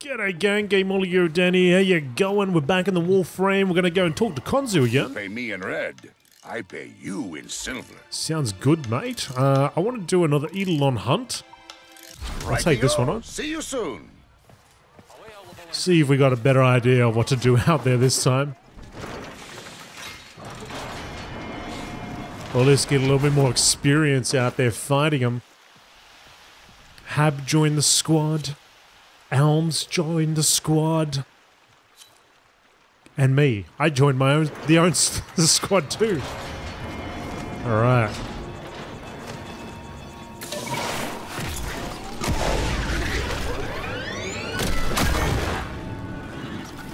G'day gang, GameolioDan here, how you going? We're back in the Warframe, we're gonna go and talk to Konzu again. You pay me in red, I pay you in silver. Sounds good, mate. I want to do another Eidolon hunt. I'll take this one on. See you soon. See if we got a better idea of what to do out there this time. Well, let's get a little bit more experience out there fighting them. Hab joined the squad. Elms joined the squad, and me. I joined my own squad too. All right.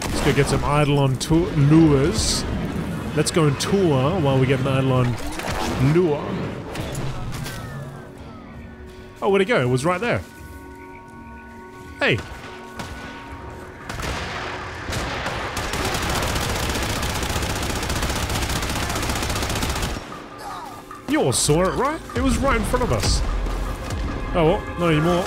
Let's go get some Eidolon lures. Let's go and tour while we get an Eidolon lure. Oh, where'd it go? It was right there. Hey. You all saw it, right? It was right in front of us. Oh, well, not anymore.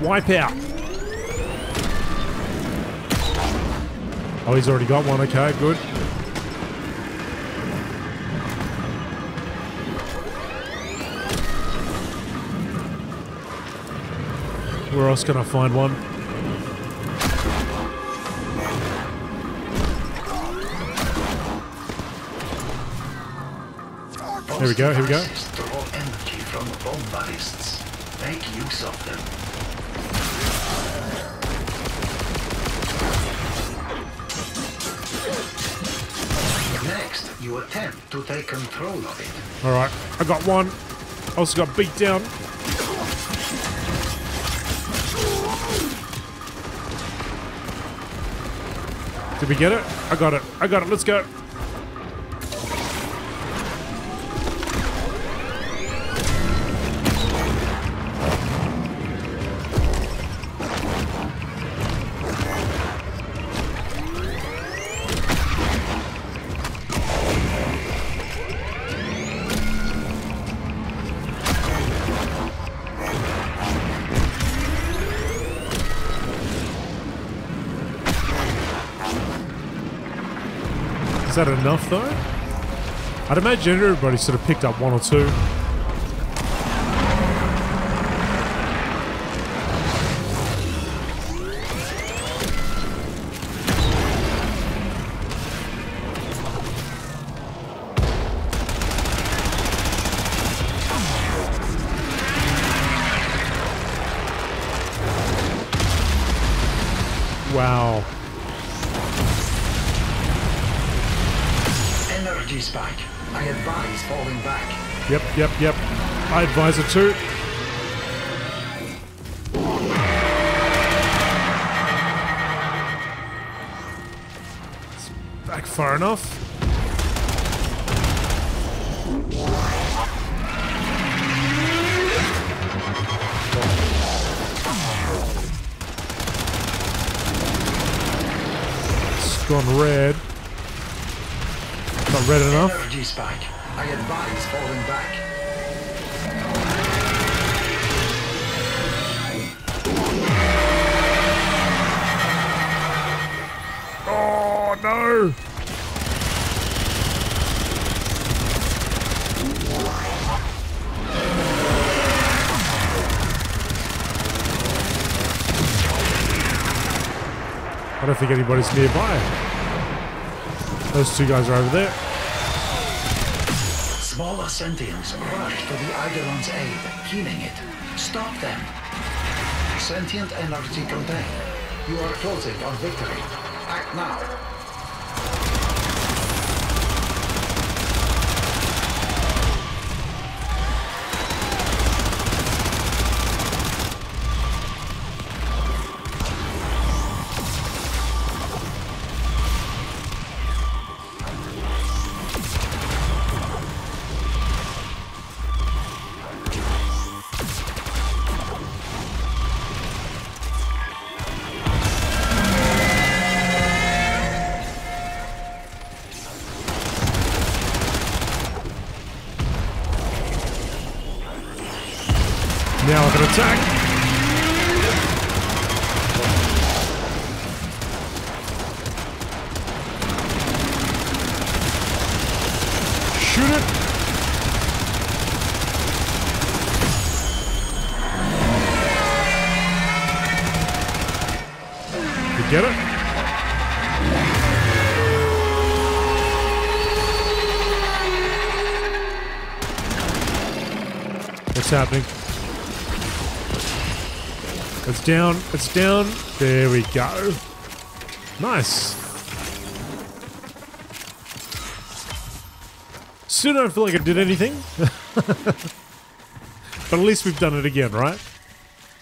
Wipe out. Oh, he's already got one. Okay, good. Where else can I find one? There we go, here we go. Draw energy from bomb ballists. Make use of them. You attempt to take control of it. Alright, I got one. Also got beat down. Did we get it? I got it. I got it. Let's go. Is that enough though? I'd imagine everybody sort of picked up one or two. Wow. Back. I advise falling back. Yep, yep, yep. I advise it too. It's back far enough. It's gone red. Not red enough. Energy's back. I advise falling back. Oh no! I don't think anybody's nearby. Those two guys are over there. Smaller sentients rush to the Eidolon's aid, healing it. Stop them. Sentient energy contained. You are closing on victory. Act now. Now I can attack. Shoot it. You get it? What's happening? It's down. It's down. There we go. Nice. Still don't feel like I did anything. But at least we've done it again, right?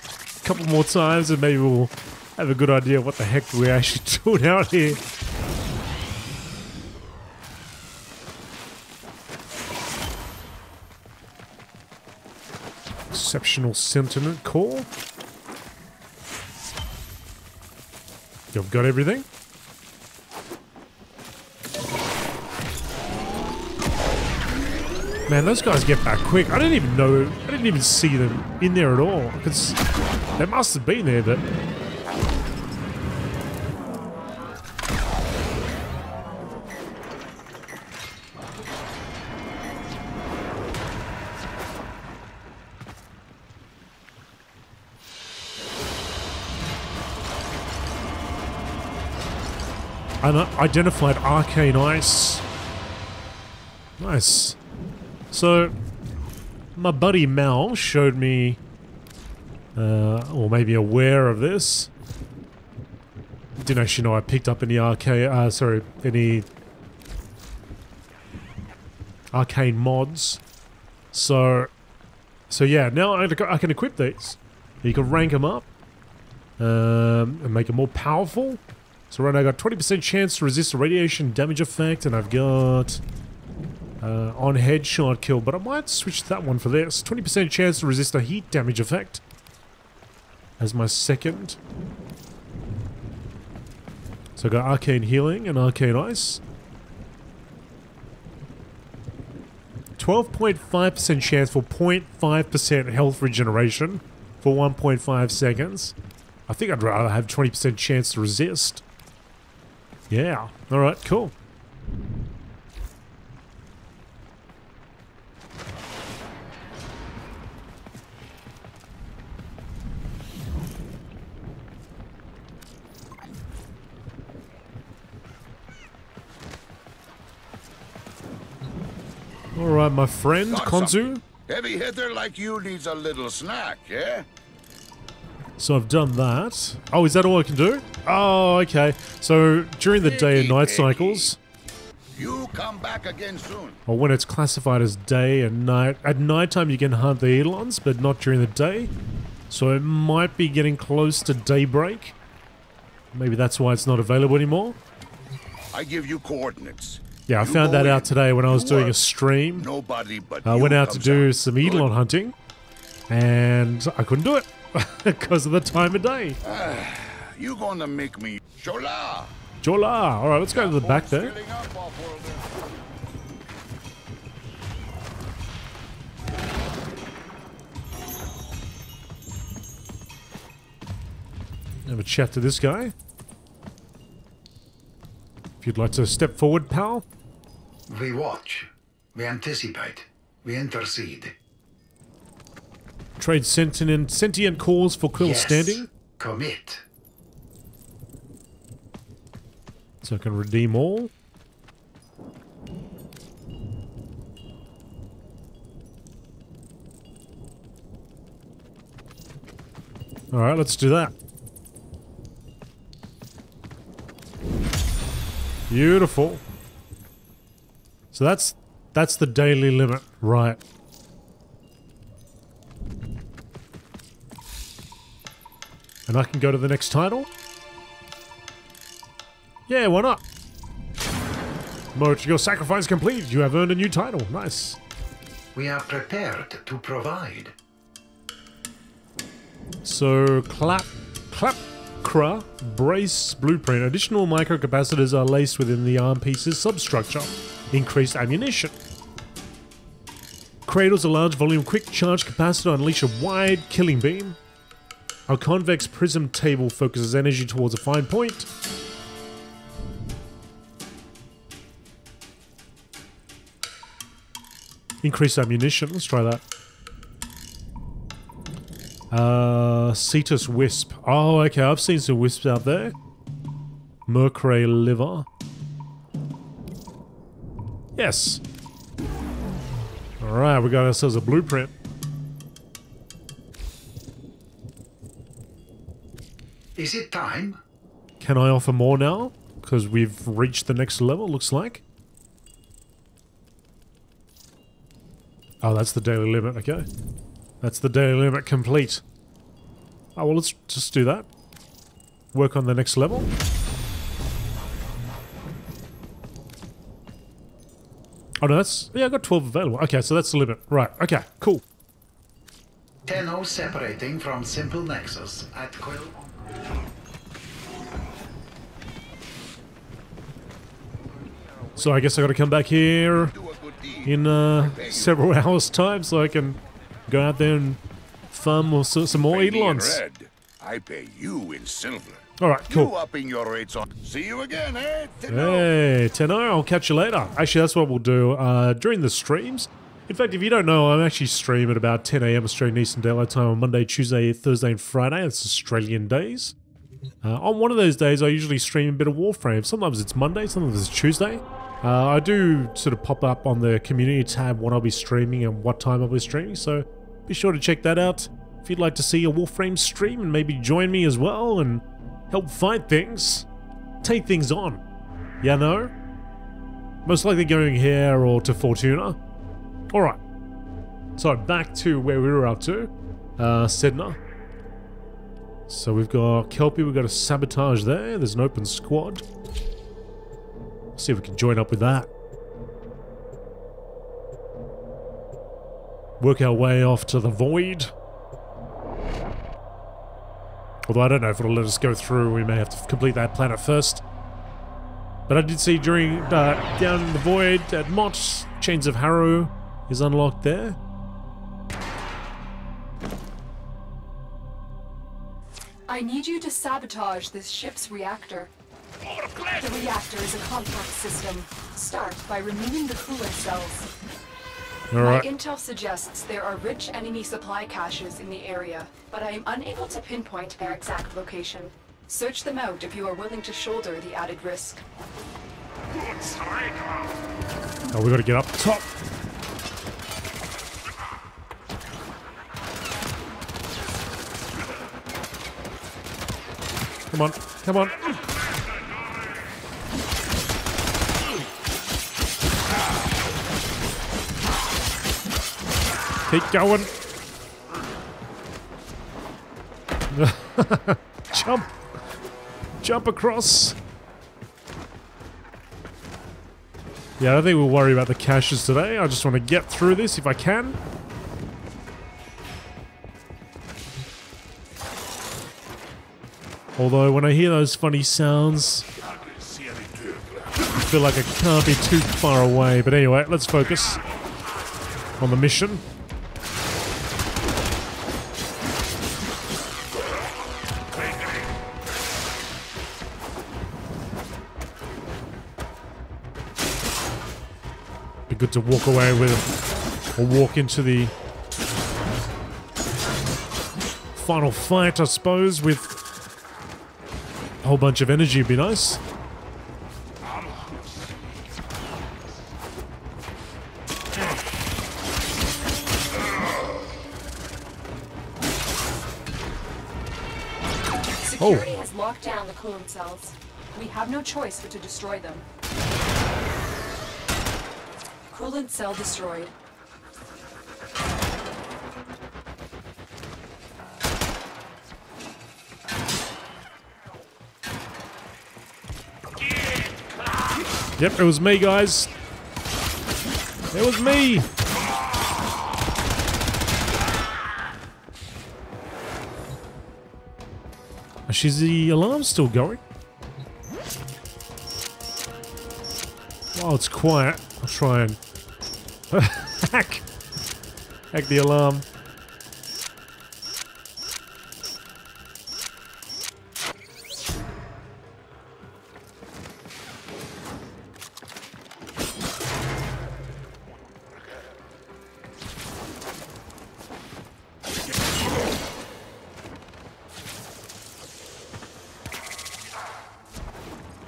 A couple more times and maybe we'll have a good idea what the heck we're actually doing out here. Exceptional sentiment core. I've got everything. Man, those guys get back quick. I didn't even know. I didn't even see them in there at all. Because they must have been there, but unidentified arcane ice. Nice. So, my buddy Mal showed me, or maybe aware of this. Didn't actually know I picked up any arcane mods. So yeah. Now I can equip these. You can rank them up and make them more powerful. So right now I got 20% chance to resist the radiation damage effect, and I've got on headshot kill, but I might switch that one for this. 20% chance to resist the heat damage effect as my second. So I got arcane healing and arcane ice. 12.5% chance for 0.5% health regeneration for 1.5 seconds. I think I'd rather have 20% chance to resist. Yeah. Alright, cool. Alright, my friend, Konzu. Heavy hitter like you needs a little snack, yeah? So I've done that. Oh, is that all I can do? Oh, okay. So during the day and night cycles. You come back again soon. Or when it's classified as day and night. At nighttime you can hunt the Eidolons, but not during the day. So it might be getting close to daybreak. Maybe that's why it's not available anymore. I give you coordinates. Yeah, I found that out today when I was doing a stream. Nobody but I went out to do some Eidolon hunting, and I couldn't do it. Because of the time of day. You gonna make me Jola. Jola. Alright, let's go to the back there. Have a chat to this guy. If you'd like to step forward, pal. We watch. We anticipate. We intercede. Trade sentient calls for Quill standing. Commit. So I can redeem all. Alright, let's do that. Beautiful. So that's the daily limit, right? And I can go to the next title? Yeah, why not? Moat, your sacrifice complete. You have earned a new title. Nice. We are prepared to provide. So, clapcra brace blueprint. Additional microcapacitors are laced within the arm piece's substructure. Increased ammunition. cradles a large volume quick charge capacitor, unleash a wide killing beam. Our convex prism table focuses energy towards a fine point. Increase ammunition, let's try that. Cetus wisp. Oh, okay, I've seen some wisps out there. Mercury liver. Yes. Alright, we got ourselves a blueprint. Is it time? Can I offer more now? Because we've reached the next level, looks like. Oh, that's the daily limit, okay. That's the daily limit complete. Oh, well, let's just do that. Work on the next level. Oh, no, that's... Yeah, I got 12 available. Okay, so that's the limit. Right, okay, cool. Tenno separating from Simple Nexus at Quill. So I guess I gotta come back here in several hours' time so I can go out there and farm or some more Eidolons. I pay you in silver. All right, cool. You upping your rates on. See you again, eh, Tenno? Hey, Tenno, I'll catch you later. Actually, that's what we'll do during the streams. In fact, if you don't know, I'm actually streaming at about 10 a.m. Australian Eastern Daylight Time on Monday, Tuesday, Thursday, and Friday. That's Australian days. On one of those days, I usually stream a bit of Warframe. Sometimes it's Monday, sometimes it's Tuesday. I do sort of pop up on the community tab what I'll be streaming and what time I'll be streaming, so be sure to check that out if you'd like to see a Warframe stream and maybe join me as well and help fight things, take things on, you know? Most likely going here or to Fortuna. Alright, so back to where we were up to, Sedna. So we've got Kelpie, we've got a sabotage there, there's an open squad. See if we can join up with that. Work our way off to the void. Although I don't know if it'll let us go through, we may have to complete that planet first. But I did see during down in the void at Mott, Chains of Harrow is unlocked there. I need you to sabotage this ship's reactor. The reactor is a complex system. Start by removing the coolant cells. All right. My intel suggests there are rich enemy supply caches in the area, but I am unable to pinpoint their exact location. Search them out if you are willing to shoulder the added risk. Oh, we gotta get up top. Come on, come on. Keep going. Jump. Jump across. Yeah, I don't think we'll worry about the caches today. I just want to get through this if I can. Although, when I hear those funny sounds, I feel like I can't be too far away. But anyway, let's focus on the mission. Good to walk away with or walk into the final fight, I suppose, with a whole bunch of energy would be nice. Security has locked down the coolant cells. We have no choice but to destroy them. Coolant cell destroyed. Yep, it was me, guys. It was me. Is the alarm still going? While it's quiet, I'll try and hack Heck the alum.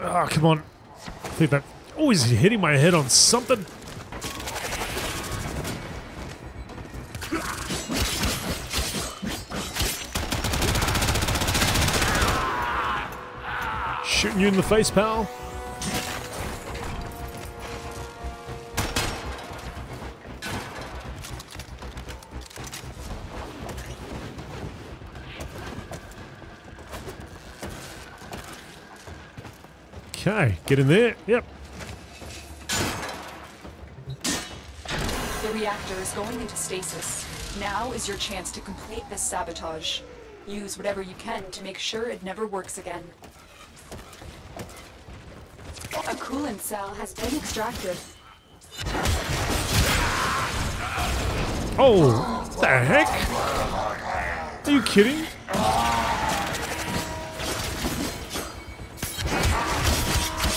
Oh, come on. I think that always hitting my head on something. Shooting you in the face, pal. Okay, get in there. Yep. The reactor is going into stasis. Now is your chance to complete this sabotage. Use whatever you can to make sure it never works again. A coolant cell has been extracted. Oh, what the heck? Are you kidding?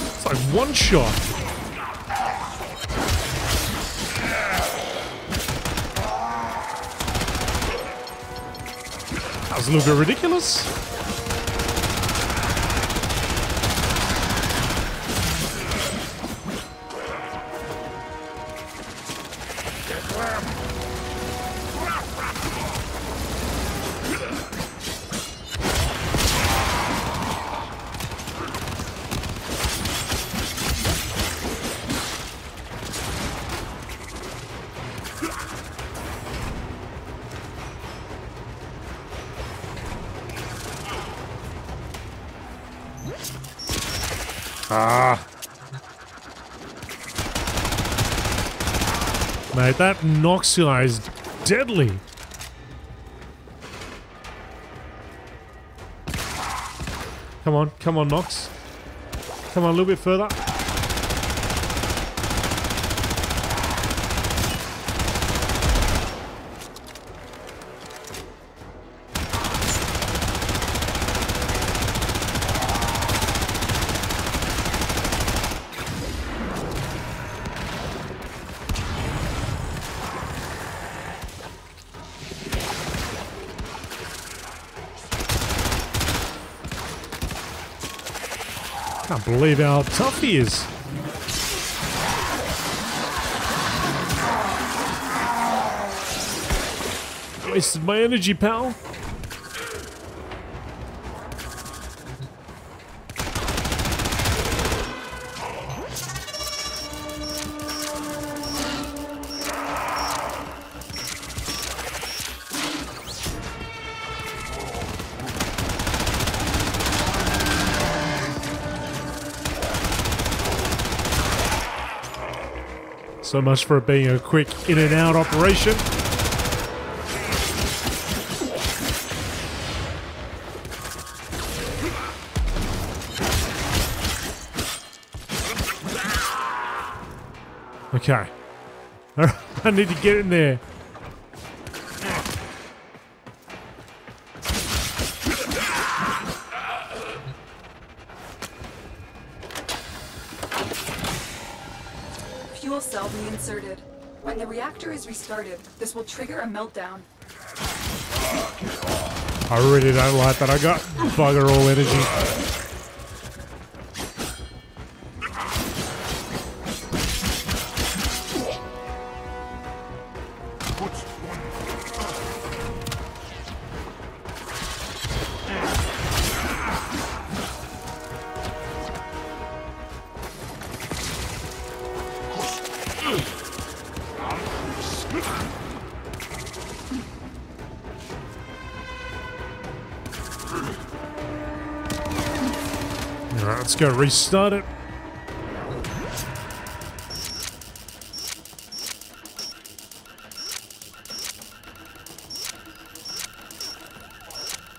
It's like one shot. That was a little bit ridiculous. Mate, that Nox guy is deadly. Come on, come on, Nox. Come on, a little bit further. I can't believe how tough he is. Wasted my energy, pal. So much for it being a quick in and out operation. Okay. I need to get in there. Cell reinserted. When the reactor is restarted, this will trigger a meltdown. I really don't like that. I got bugger all energy. Alright, let's go restart it.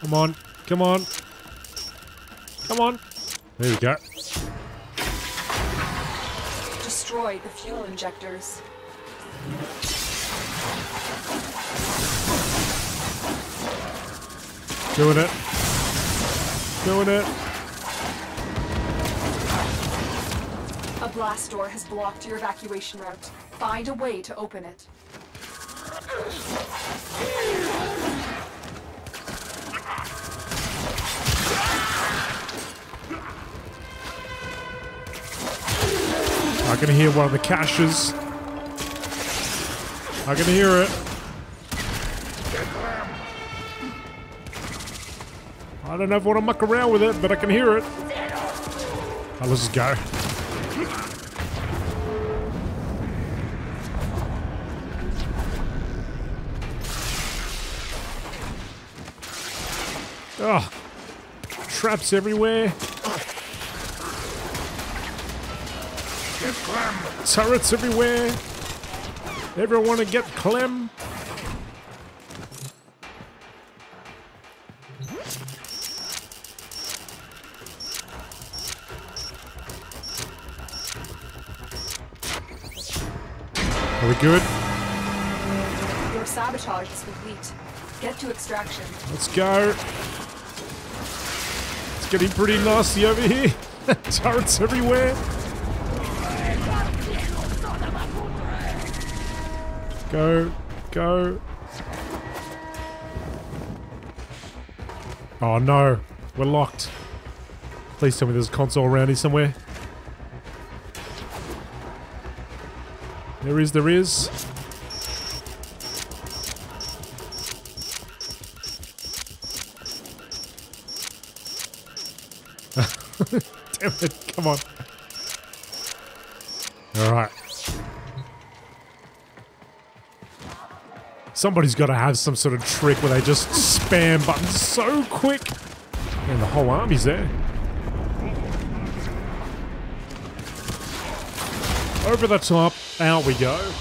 Come on, come on. Come on. There we go. Destroy the fuel injectors. Doing it. Doing it. A blast door has blocked your evacuation route. Find a way to open it. I can hear one of the caches. I can hear it. I don't know if I want to muck around with it, but I can hear it. Oh, let's just go. Oh, traps everywhere. Turrets everywhere. Everyone want to get Clem? Are we good? Your sabotage is complete. Get to extraction. Let's go. It's getting pretty nasty over here. Turrets everywhere. Go, go. Oh no, we're locked. Please tell me there's a console around here somewhere. There is, there is. Damn it, come on. Alright. Somebody's got to have some sort of trick where they just spam buttons so quick. And the whole army's there. Over the top, out we go.